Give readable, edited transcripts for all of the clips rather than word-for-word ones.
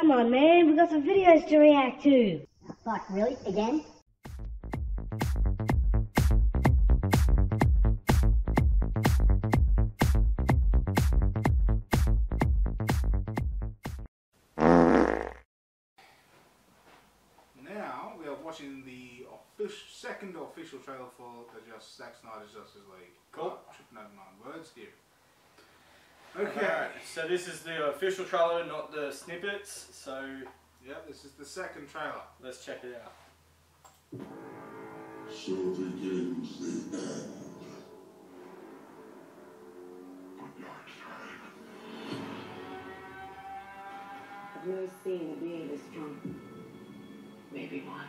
Come on, man, we got some videos to react to. Oh, fuck, really? Again? Now we are watching the second official trailer for the Zack Snyder's Justice League. Cool. No, 9 words here. Okay, right, so this is the official trailer, not the snippets, so... yeah, this is the second trailer. Let's check it out. So begins the end. Good night, I've never seen a being this drunk. Maybe one.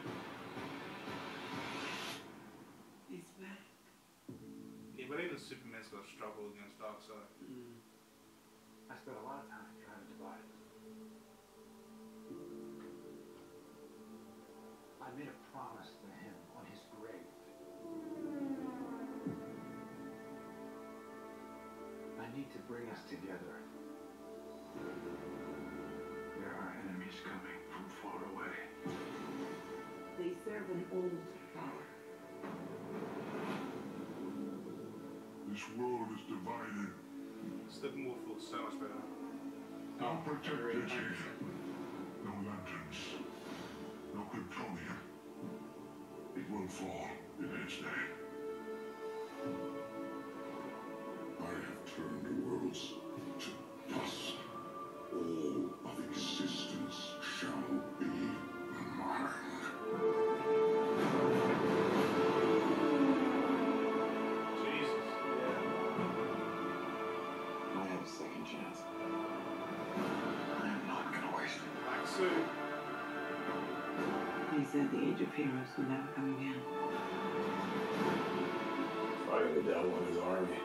He's back. Yeah, but even Superman's got a struggle against Darkseid. Mm. I spent a lot of time trying to divide it. I made a promise to him on his grave. I need to bring us together. There are enemies coming from far away. They serve an old power. This world is divided. Steppenwolf looks so much better. Unprotected here. No lanterns. No Kryptonian. It will fall in its day. I have turned the worlds to dust. All of existence shall be mine. He said the age of heroes would never come again. Fighting the devil in his army.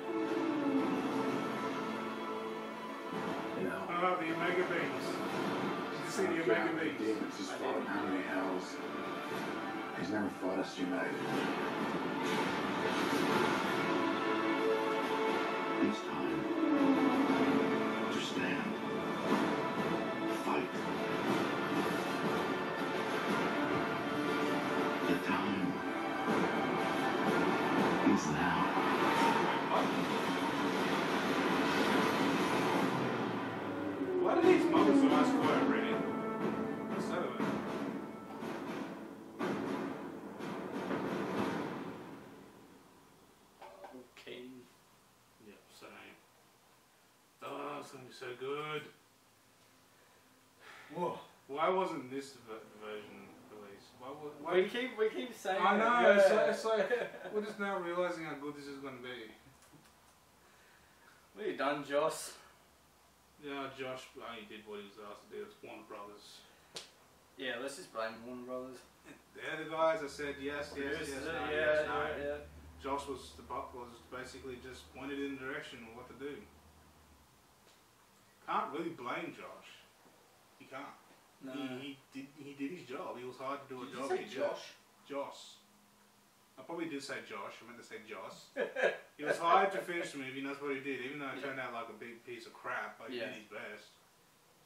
You know. Oh, the Omega Beans. Did you see the Omega Beans? The demons just fought him how many hells. He's never fought us united. It's time to stand. Why do these mothers of us go already? That's so bad. Okay. Yep, same. Oh, it's gonna be so good. Whoa. Why wasn't this version? Why we keep saying I know, yeah. It's like, we're just now realising how good this is going to be. What are you done, Joss? Yeah, Josh only did what he was asked to do. It's Warner Brothers. Yeah, let's just blame Warner Brothers. They're the guys that said yes, no. Josh was basically just pointed in the direction of what to do. Can't really blame Josh. You can't. No. He did his job. He was hired to do a job. Did you say Josh? Joss. I probably did say Josh. I meant to say Joss. He was hired to finish the movie, and that's what he did. Even though it turned out like a big piece of crap, but he did his best.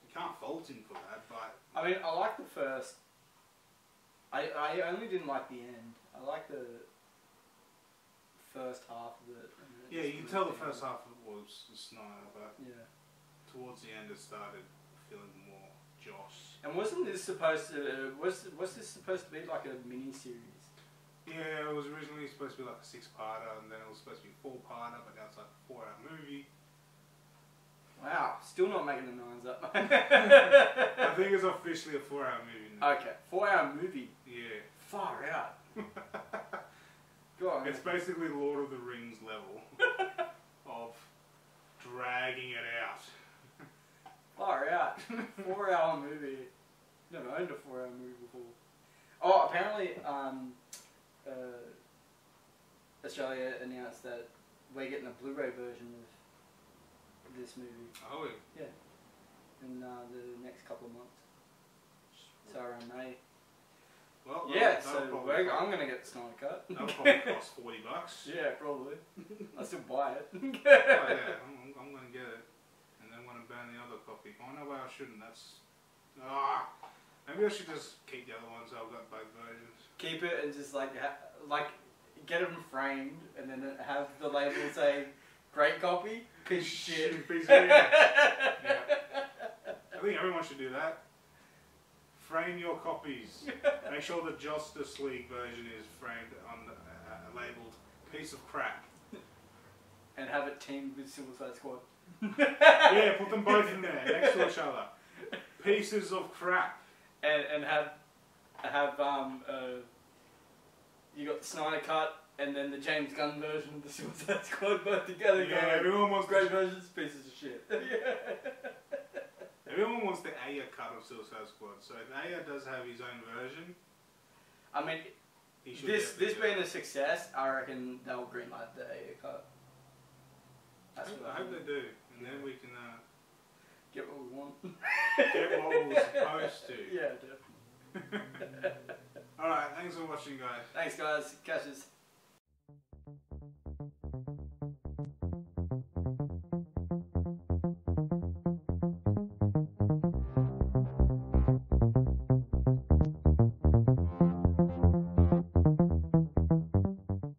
You can't fault him for that. But I mean, I like the first. I only didn't like the end. I like the first half of it. Yeah, you can tell the first half of it was Snyder, but towards the end it started feeling more Joss. And wasn't this supposed to? Was this supposed to be like a mini series? Yeah, it was originally supposed to be like a 6-parter, and then it was supposed to be a 4-parter, but now it's like a 4-hour movie. Wow, still not making the nines up. I think it's officially a 4-hour movie now. Okay, 4-hour movie. Yeah. Far out. Go on. It's basically Lord of the Rings level of dragging it out. Far out. 4-hour movie. Never owned a 4-hour movie before. Oh, apparently, Australia announced that we're getting a Blu-ray version of this movie. Oh, yeah. Yeah. In the next couple of months. So around May. Well, yeah, so I'm going to get the Snyder Cut. That'll probably cost $40. Yeah, probably. I'll still buy it. Oh, yeah, I'm going to get it. And then want to burn the other copy. Oh, no way I shouldn't. That's Ah, maybe I should just keep the other ones. I've got both versions. Keep it and just like get them framed and then have the label say great copy, piece of shit. Piece of, yeah. I think everyone should do that. Frame your copies. Make sure the Justice League version is framed on the labeled piece of crap. And have it teamed with Suicide Squad. Yeah, put them both in there next to each other. Pieces of crap. And have you got the Snyder Cut and then the James Gunn version of the Suicide Squad both together. Yeah, going, everyone wants great versions, pieces of shit. Yeah. Everyone wants the Aya cut of Suicide Squad, so if Aya does have his own version, I mean, this being a success, I reckon they'll greenlight the Aya cut. That's I hope they do, and then we can get what we want. Get what we were supposed to. Yeah, definitely. Alright, thanks for watching, guys. Thanks, guys. Catch us.